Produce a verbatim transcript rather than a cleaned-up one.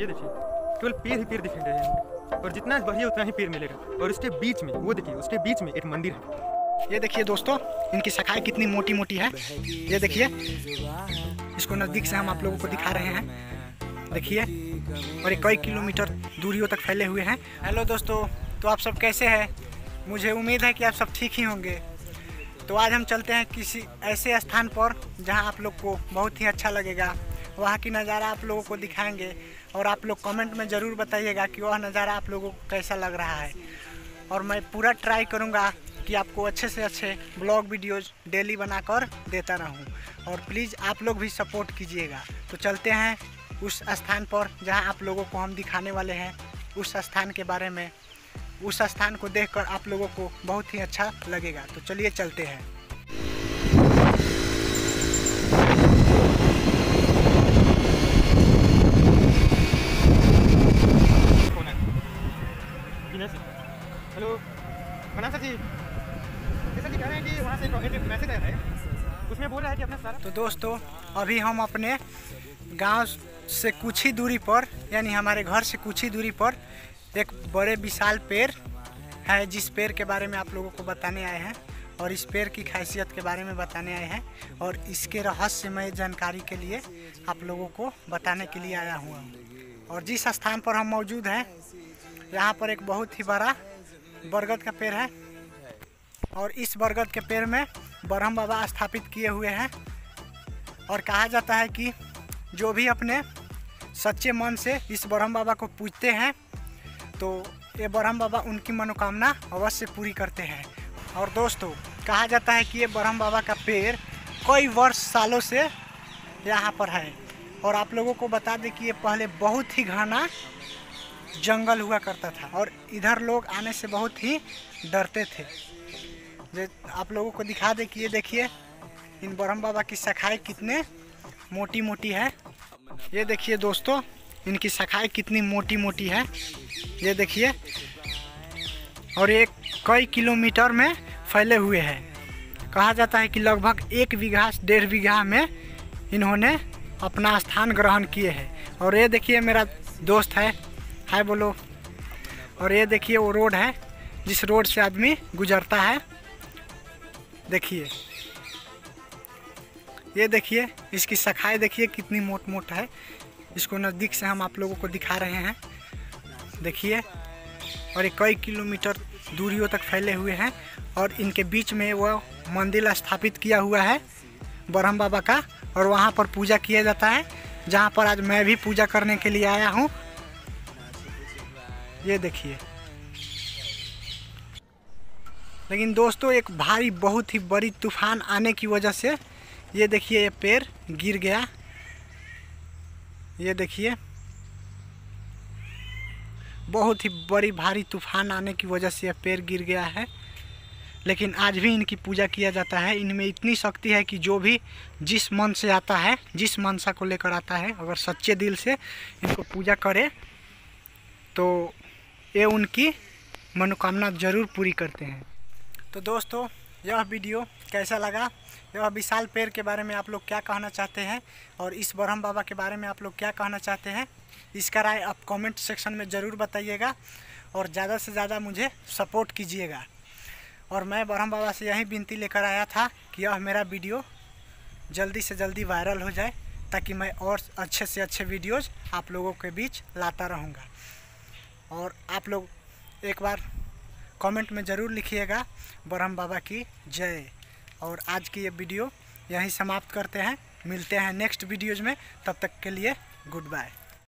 ये देखिए केवल पेड़ ही पेड़ दिखाई दे रहे हैं और जितना बढ़िया उतना ही पेड़ मिलेगा। और उसके बीच में वो देखिए उसके बीच में एक मंदिर है। ये देखिए दोस्तों इनकी शाखाएं कितनी मोटी मोटी है। ये देखिए इसको नज़दीक से हम आप लोगों को दिखा रहे हैं, देखिए। और ये कई किलोमीटर दूरियों तक फैले हुए हैं। हेलो दोस्तों, तो आप सब कैसे हैं? मुझे उम्मीद है कि आप सब ठीक ही होंगे। तो आज हम चलते हैं किसी ऐसे स्थान पर जहाँ आप लोग को बहुत ही अच्छा लगेगा। वहाँ की नज़ारा आप लोगों को दिखाएंगे और आप लोग कमेंट में ज़रूर बताइएगा कि वह नज़ारा आप लोगों को कैसा लग रहा है। और मैं पूरा ट्राई करूँगा कि आपको अच्छे से अच्छे ब्लॉग वीडियोज़ डेली बनाकर देता रहूँ। और प्लीज़ आप लोग भी सपोर्ट कीजिएगा। तो चलते हैं उस स्थान पर जहाँ आप लोगों को हम दिखाने वाले हैं। उस स्थान के बारे में, उस स्थान को देख कर आप लोगों को बहुत ही अच्छा लगेगा। तो चलिए चलते हैं। हेलो मना सर जी, सर जी कह रहे हैं कि वहाँ से एक मैसेज आया है, उसमें बोल रहा है कि अपना सारा। तो दोस्तों अभी हम अपने गांव से कुछ ही दूरी पर, यानी हमारे घर से कुछ ही दूरी पर एक बड़े विशाल पेड़ है, जिस पेड़ के बारे में आप लोगों को बताने आए हैं और इस पेड़ की खासियत के बारे में बताने आए हैं और इसके रहस्यमय जानकारी के लिए आप लोगों को बताने के लिए आया हुआ। और जिस स्थान पर हम मौजूद हैं यहाँ पर एक बहुत ही बड़ा बरगद का पेड़ है और इस बरगद के पेड़ में ब्रह्म बाबा स्थापित किए हुए हैं। और कहा जाता है कि जो भी अपने सच्चे मन से इस ब्रह्म बाबा को पूजते हैं तो ये ब्रह्म बाबा उनकी मनोकामना अवश्य पूरी करते हैं। और दोस्तों कहा जाता है कि ये ब्रह्म बाबा का पेड़ कई वर्ष सालों से यहाँ पर है। और आप लोगों को बता दें कि ये पहले बहुत ही घना जंगल हुआ करता था और इधर लोग आने से बहुत ही डरते थे। जो आप लोगों को दिखा दे कि ये देखिए इन ब्रह्म बाबा की शाखाएँ कितने मोटी मोटी है। ये देखिए दोस्तों इनकी शाखाएँ कितनी मोटी मोटी है, ये देखिए। और ये कई किलोमीटर में फैले हुए हैं। कहा जाता है कि लगभग एक बीघा डेढ़ बीघा में इन्होंने अपना स्थान ग्रहण किए हैं। और ये देखिए मेरा दोस्त है, हाय बोलो। और ये देखिए वो रोड है जिस रोड से आदमी गुजरता है, देखिए। ये देखिए इसकी शाखाएँ देखिए कितनी मोट मोट है। इसको नज़दीक से हम आप लोगों को दिखा रहे हैं, देखिए। और ये कई किलोमीटर दूरियों तक फैले हुए हैं और इनके बीच में वह मंदिर स्थापित किया हुआ है ब्रह्म बाबा का और वहाँ पर पूजा किया जाता है, जहाँ पर आज मैं भी पूजा करने के लिए आया हूँ। ये देखिए। लेकिन दोस्तों एक भारी बहुत ही बड़ी तूफान आने की वजह से ये देखिए ये पेड़ गिर गया, ये देखिए। बहुत ही बड़ी भारी तूफान आने की वजह से यह पेड़ गिर गया है। लेकिन आज भी इनकी पूजा किया जाता है। इनमें इतनी शक्ति है कि जो भी जिस मन से आता है, जिस मनसा को लेकर आता है, अगर सच्चे दिल से इनको पूजा करे तो ये उनकी मनोकामना ज़रूर पूरी करते हैं। तो दोस्तों यह वीडियो कैसा लगा, यह विशाल पेड़ के बारे में आप लोग क्या कहना चाहते हैं और इस ब्रह्म बाबा के बारे में आप लोग क्या कहना चाहते हैं, इसका राय आप कमेंट सेक्शन में ज़रूर बताइएगा। और ज़्यादा से ज़्यादा मुझे सपोर्ट कीजिएगा। और मैं ब्रह्म बाबा से यही विनती लेकर आया था कि यह मेरा वीडियो जल्दी से जल्दी वायरल हो जाए ताकि मैं और अच्छे से अच्छे वीडियोज़ आप लोगों के बीच लाता रहूँगा। और आप लोग एक बार कमेंट में ज़रूर लिखिएगा ब्रह्म बाबा की जय। और आज की ये वीडियो यहीं समाप्त करते हैं। मिलते हैं नेक्स्ट वीडियोज़ में, तब तक के लिए गुड बाय।